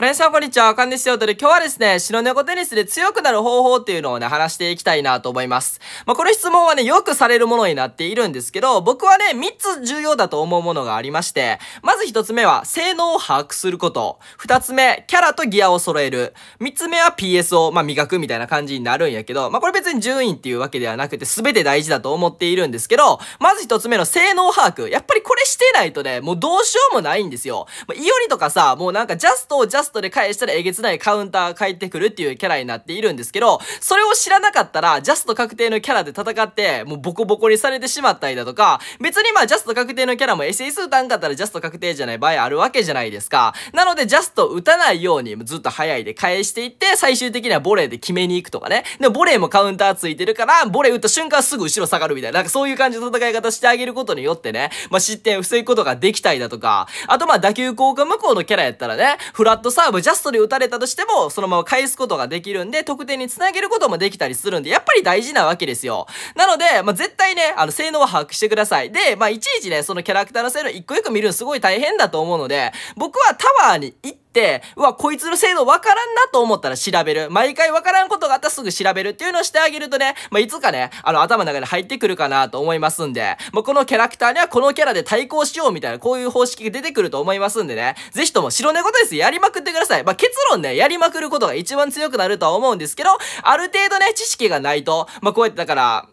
カレンさんこんにちは、カンですよ。ということで今日はですね、白猫テニスで強くなる方法っていうのをね、話していきたいなと思います。まあ、この質問はね、よくされるものになっているんですけど、僕はね、3つ重要だと思うものがありまして、まず1つ目は、性能を把握すること。2つ目、キャラとギアを揃える。3つ目は PS を、まあ、磨くみたいな感じになるんやけど、まあ、これ別に順位っていうわけではなくて、全て大事だと思っているんですけど、まず1つ目の性能把握。やっぱりこれしてないとね、もうどうしようもないんですよ。まあ、イオリとかさ、もうなんかジャストで返したらえげつないカウンター返ってくるっていうキャラになっているんですけど、それを知らなかったらジャスト確定のキャラで戦ってもうボコボコにされてしまったりだとか、別にまあジャスト確定のキャラも SS 打たんかったらジャスト確定じゃない場合あるわけじゃないですか。なのでジャスト打たないようにずっと早いで返していって、最終的にはボレーで決めに行くとかね。でボレーもカウンターついてるから、ボレー打った瞬間すぐ後ろ下がるみたいな、なんかそういう感じの戦い方してあげることによってね、まあ失点を防ぐことができたりだとか、あとまあ打球効果無効のキャラやったらね、フラットサーブジャストで打たれたとしてもそのまま返すことができるんで、得点につなげることもできたりするんで、やっぱり大事なわけですよ。なので、まあ、絶対ね、性能を把握してください。で、まあ、いちいちね、そのキャラクターの性能一個一個見るのすごい大変だと思うので、僕はタワーに行って、うわ、こいつの性能わからんなと思ったら調べる。毎回わからんことがあったらすぐ調べるっていうのをしてあげるとね、まあ、いつかね、頭の中に入ってくるかなと思いますんで、まあ、このキャラクターにはこのキャラで対抗しようみたいな、こういう方式が出てくると思いますんでね、ぜひとも白猫テニスやりまくってください。まあ、結論ね、やりまくることが一番強くなるとは思うんですけど、ある程度ね、知識がないと、まあ、こうやってだから、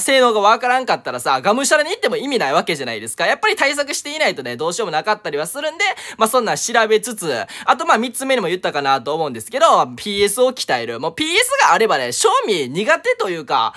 性能がわからんかったらさ、がむしゃらに行っても意味ないわけじゃないですか。やっぱり対策していないとね、どうしようもなかったりはするんで、まあ、そんなん調べつつ、あとまあ3つ目にも言ったかなと思うんですけど、PS を鍛える。もう PS があればね、正味苦手というか、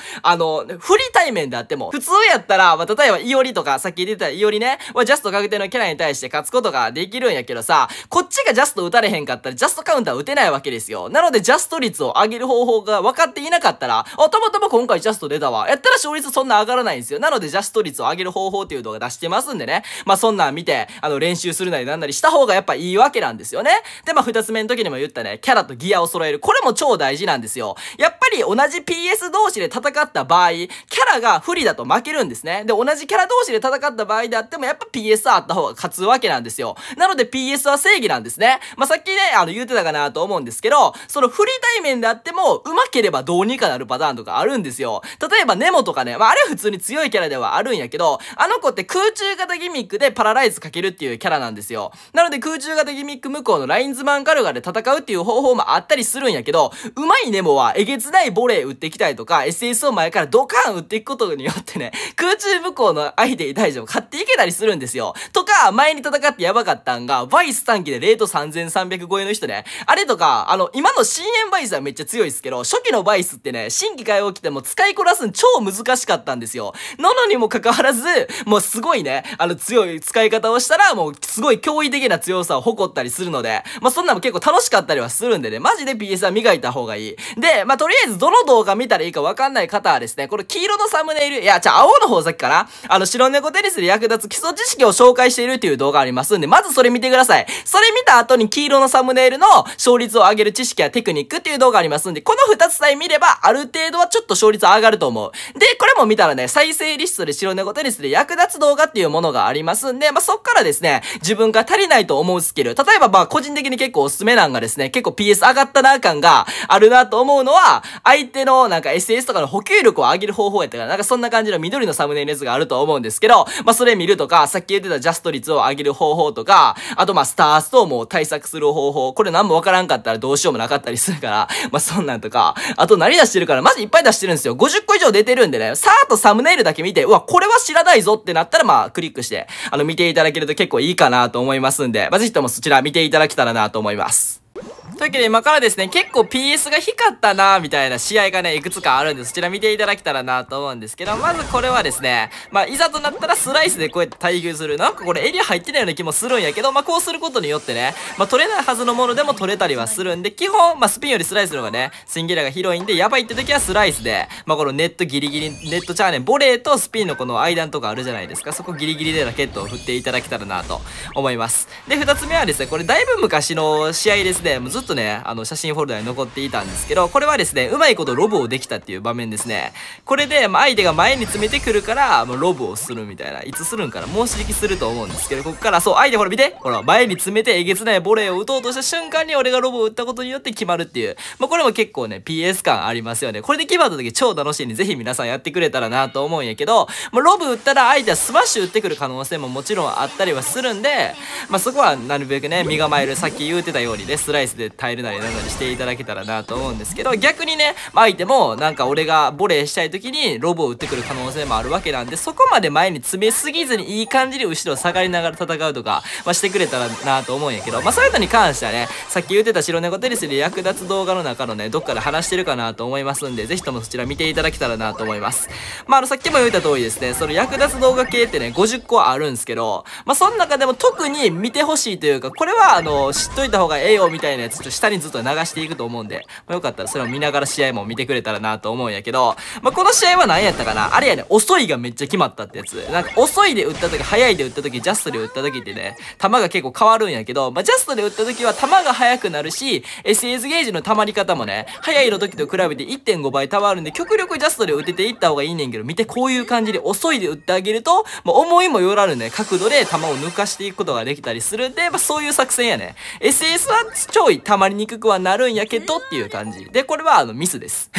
不利対面であっても、普通やったら、まあ、例えばイオリとか、さっき出たイオリね、ジャスト確定のキャラに対して勝つことができるんやけどさ、こっちがジャスト打たれへんかったら、ジャストカウンター打てないわけですよ。なので、ジャスト率を上げる方法が分かっていなかったら、たまたま今回ジャスト出たわ。やったら勝率そんな上がらないんですよ。なので、ジャスト率を上げる方法っていう動画出してますんでね。まあ、そんなん見て、練習するなりなんなりした方がやっぱいいわけなんですよね。で、まあ、2つ目の時にも言ったね、キャラとギアを揃える。これも超大事なんですよ。やっぱり同じ PS 同士で戦った場合、キャラが不利だと負けるんですね。で、同じキャラ同士で戦った場合であっても、やっぱ PS あった方が勝つわけなんですよ。なので、PS は正義なんですね。まあ、さっきね、言ってたかなと思うんですけど、その不利対面であっても、上手ければどうにかなるパターンとかあるんですよ。例えば、ネモとかね、まあ、あれは普通に強いキャラではあるんやけど、あの子って空中型ギミックでパラライズかけるっていうキャラなんですよ。なので、空中型ギミック向こうのラインズマンガルガで戦うっていう方法もあったりするんやけど、うまいネモはえげつないボレー打ってきたりとか、SS を前からドカン打っていくことによってね、空中武功の相手に対しても勝っていけたりするんですよ。とか、前に戦ってやばかったんが、バイス短期でレート3300超えの人ね。あれとか、今の深淵バイスはめっちゃ強いですけど、初期のバイスってね、新規会話起きても使いこなすん超難しかったんですよ。なのにもかかわらず、もうすごいね、強い使い方をしたら、もうすごい驚異的な強さを誇ったりするので、まあ、そんなのも結構楽しかったりはするんでね、マジで PS は磨いた方がいい。で、まあ、とりあえずどの動画見たらいいかわかんない方はですね、この黄色のサムネイル、青の方先かな、白猫テニスで役立つ基礎知識を紹介しているっていう動画ありますんで、まずそれ見てください。それ見た後に黄色のサムネイルの勝率を上げる知識やテクニックっていう動画ありますんで、この2つさえ見れば、ある程度はちょっと勝率上がると思う。で、これも見たらね、再生リストで白猫テニスで役立つ動画っていうものがありますんで、まあ、そっからですね、自分が足りないと思うスキル、例えばまあ、個人的に結構おすすめなんがですね、結構 PS 上がったな感があるなと思うのは、相手のなんか SS とかの補給力を上げる方法やったから、なんかそんな感じの緑のサムネイルやつがあると思うんですけど、まあそれ見るとか、さっき言ってたジャスト率を上げる方法とか、あとまあスターストームを対策する方法、これ何もわからんかったらどうしようもなかったりするから、まあそんなんとか、あと何出してるから、マジいっぱい出してるんですよ。50個以上出てるんでね、さーっとサムネイルだけ見て、うわ、これは知らないぞってなったらまあクリックして、見ていただけると結構いいかなと思いますんで、まあぜひともそちら見ていただけたらなと思います。というわけで今からですね、結構 PS が光ったなーみたいな試合がね、いくつかあるんで、そちら見ていただけたらなと思うんですけど、まずこれはですね、まあ、いざとなったらスライスでこうやって対球する。なんかこれエリア入ってないような気もするんやけど、まあ、こうすることによってね、まあ、取れないはずのものでも取れたりはするんで、基本、まあ、スピンよりスライスの方がね、スイングエリアが広いんで、やばいって時はスライスで、まあ、このネットギリギリ、ネットチャーネン、ボレーとスピンのこの間のとこあるじゃないですか、そこギリギリでラケットを振っていただけたらなと思います。で、2つ目はですね、これだいぶ昔の試合ですね、もうずっとっとね、写真フォルダに残っていたんですけど、これはですね、うまいことロブをできたっていう場面ですね。これで、まあ、相手が前に詰めてくるから、まあ、ロブをするみたいな。いつするんかな、もう刺激すると思うんですけど、ここから、そう、相手ほら見て、ほら、前に詰めてえげつないボレーを打とうとした瞬間に俺がロブを打ったことによって決まるっていう。まあ、これも結構ね、PS 感ありますよね。これで決まった時超楽しいんで、ぜひ皆さんやってくれたらなと思うんやけど、まあ、ロブ打ったら相手はスマッシュ打ってくる可能性ももちろんあったりはするんで、まあ、そこはなるべくね、身構える、さっき言うてたようにね、スライスで耐えるなりなりしていただけたらなと思うんですけど、逆にね、相手もなんか俺がボレーしたい時にロブを打ってくる可能性もあるわけなんで、そこまで前に詰めすぎずにいい感じに後ろ下がりながら戦うとか、まあ、してくれたらなと思うんやけど、まあ、そういうのに関してはね、さっき言うてた白猫テニスで役立つ動画の中のね、どっかで話してるかなと思いますんで、ぜひともそちら見ていただけたらなと思います。まあ、さっきも言った通りですね、その役立つ動画系ってね、50個あるんですけど、まあ、その中でも特に見てほしいというか、これは知っといた方がええよみたいなやつ、ちょっと下にずっと流していくと思うんで、まあ、よかったらそれを見ながら試合も見てくれたらなと思うんやけど、まあ、この試合は何やったかな、あれやね、遅いがめっちゃ決まったってやつ。なんか遅いで打った時、早いで打った時、ジャストで打った時ってね、球が結構変わるんやけど、まあ、ジャストで打った時は球が速くなるし、SS ゲージの溜まり方もね、早いの時と比べて 1.5 倍溜まるんで、極力ジャストで打てていった方がいいねんけど、見てこういう感じで遅いで打ってあげると、まあ、思いもよらぬね、角度で球を抜かしていくことができたりするんで、まあ、そういう作戦やね。SS はちょい溜まりにくくはなるんやけどっていう感じ。で、これはミスです。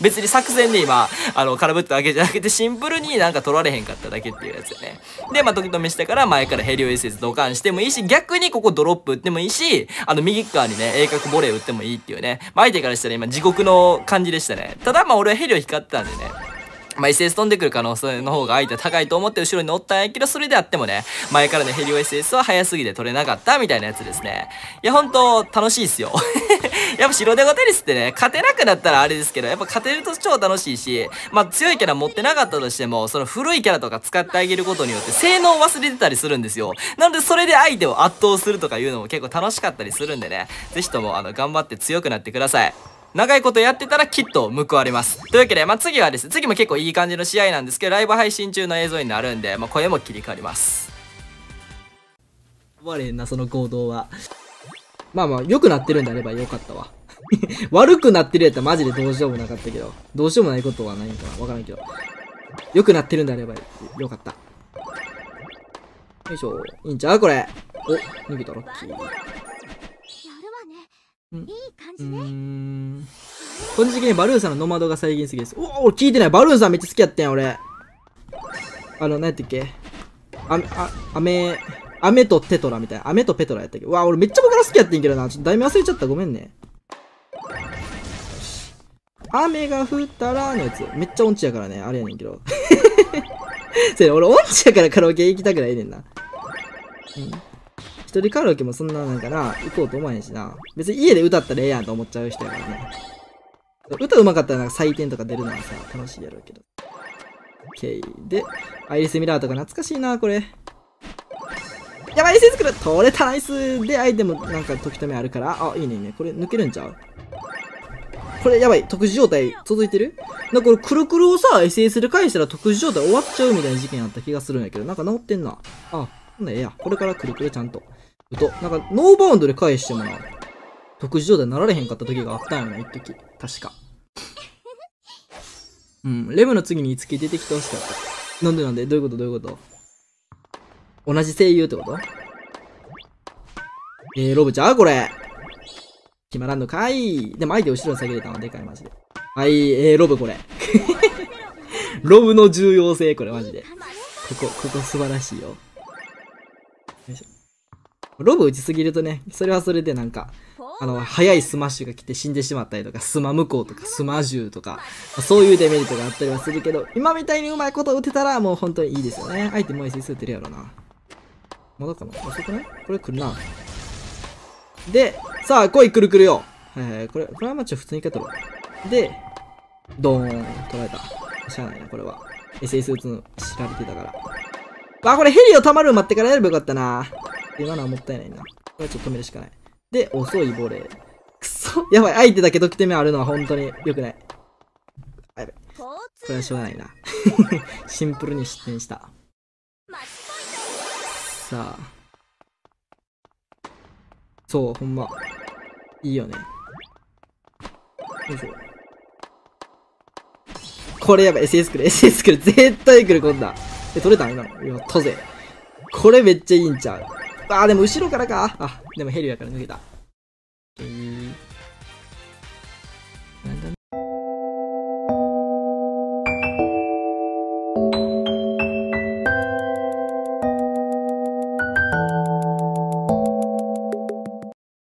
別に作戦で今、空振ったわけじゃなくて、シンプルになんか取られへんかっただけっていうやつやね。で、まあ、時止めしてから前からヘリオ SS ドカンしてもいいし、逆にここドロップ打ってもいいし、右側にね、鋭角ボレー打ってもいいっていうね。まあ、相手からしたら今地獄の感じでしたね。ただ、まあ、俺はヘリオ光ってたんでね。まあ、SS 飛んでくる可能性の方が相手は高いと思って後ろに乗ったんやけど、それであってもね、前からのヘリオ SS は早すぎて取れなかったみたいなやつですね。いや、ほんと、楽しいっすよ。やっぱ白猫テニスってね、勝てなくなったらあれですけど、やっぱ勝てると超楽しいし、まあ強いキャラ持ってなかったとしても、その古いキャラとか使ってあげることによって性能を忘れてたりするんですよ。なのでそれで相手を圧倒するとかいうのも結構楽しかったりするんでね、ぜひとも頑張って強くなってください。長いことやってたらきっと報われます。というわけで、まあ次はですね、次も結構いい感じの試合なんですけど、ライブ配信中の映像になるんで、まあ声も切り替わります。悪いな、その行動は。まあまあ、良くなってるんであれば良かったわ。悪くなってるやったらマジでどうしようもなかったけど、どうしようもないことはないんかな、わからんけど。良くなってるんであれば良かった。よいしょ、いいんちゃうこれ。お、逃げたロッキー。やるわね。いい感じね。個人的にバルーンさんのノマドが最近好きです。おお、聞いてない。バルーンさんめっちゃ好きやったやん、俺。何やったっけ、雨とテトラみたいな。雨とペトラやったっけ。うわ、俺めっちゃ僕ら好きやってんけどな。ちょっと題名忘れちゃった。ごめんね。雨が降ったらのやつ。めっちゃ音痴やからね。あれやねんけど。それ俺音痴やからカラオケ行きたくないねんな。うん。一人カラオケもそんななんかな、行こうと思わへんしな。別に家で歌ったらええやんと思っちゃう人やからね。歌うまかったらなんか採点とか出るのはさ、楽しいやろうけど。OK。で、アイリス・ミラーとか懐かしいな、これ。やばい、SS 来る！取れたナイスで、アイテムなんか時止めあるから。あ、いいね、いいね。これ抜けるんちゃう？これやばい、特殊状態続いてる？なんかこれくるくるをさ、SS で返したら特殊状態終わっちゃうみたいな事件あった気がするんやけど、なんか治ってんな。あ、ほんならええや。これからくるくるちゃんと。うと、なんかノーバウンドで返してもな、特殊状態になられへんかった時があったんやな、一時。確か。うん、レムの次にいつき出てきてほしかった。なんでなんで？どういうことどういうこと？同じ声優ってこと？ロブちゃうこれ。決まらんのかい。でも相手後ろに下げれたのはでかい、マジで。はい、ロブこれ。ロブの重要性、これマジで。ここ素晴らしいよ。よいしょ。ロブ打ちすぎるとね、それはそれでなんか、速いスマッシュが来て死んでしまったりとか、スマ無効とか、スマ銃とか、そういうデメリットがあったりはするけど、今みたいにうまいこと打てたらもう本当にいいですよね。相手もう SS 打てるやろな。まだかな、遅くない？これ来るな。で、さあ、来い、くるくるよ。これはまちょ、普通に勝てろ。で、ドーン、取られた。しゃあないな、これは。SS 打つの知られてたから。わ、これヘリを溜まる待ってからやればよかったな。今のはもったいないな。これはちょっと止めるしかない。で、遅いボレー。くそ、やばい、相手だけ得点目あるのは本当に良くない。やばい。これはしょうがないな。シンプルに失点した。さあそうほんまいいよね。よいしょ。これやばい。SS 来る。SS 来る。絶対来る、こんな。え、取れたん今の。やったぜ。これめっちゃいいんちゃう。あー、でも後ろからか。あ、でもヘリやから抜けた。